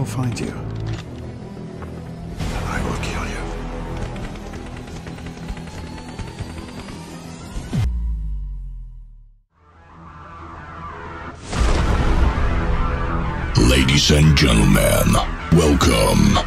will find you. And I will kill you. Ladies and gentlemen, welcome.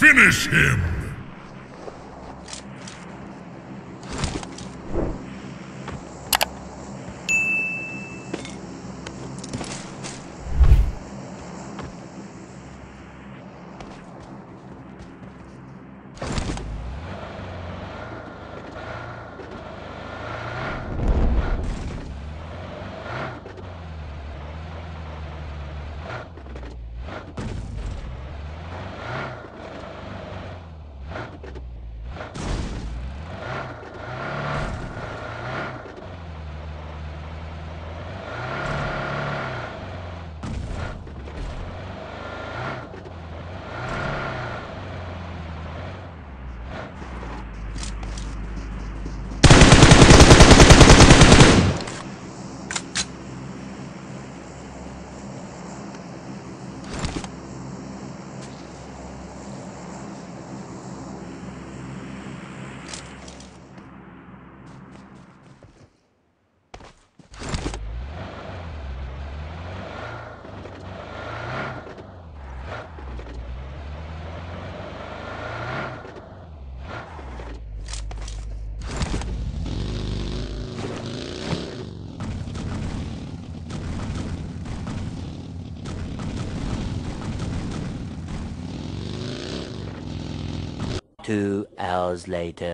Finish him!2 hours later.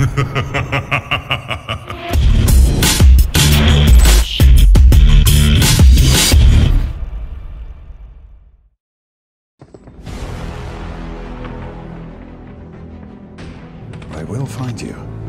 Ha ha ha ha ha. I will find you.